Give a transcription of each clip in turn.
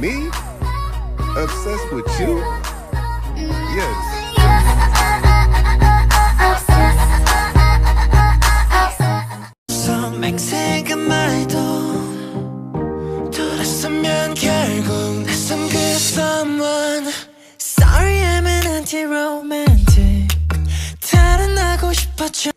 Me? Obsessed with you? Yes. 선맹 생각만 해도 돌아서면 결국 낯선 그 someone. Sorry I'm an anti-romantic. 다른 하고 싶었죠.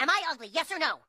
Am I ugly, yes or no?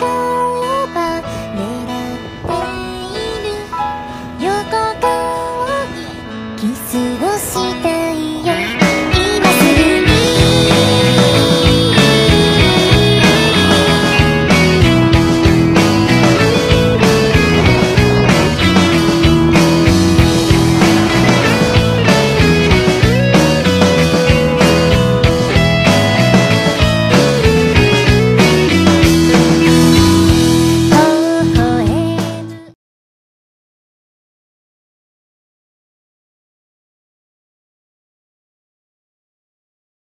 Go.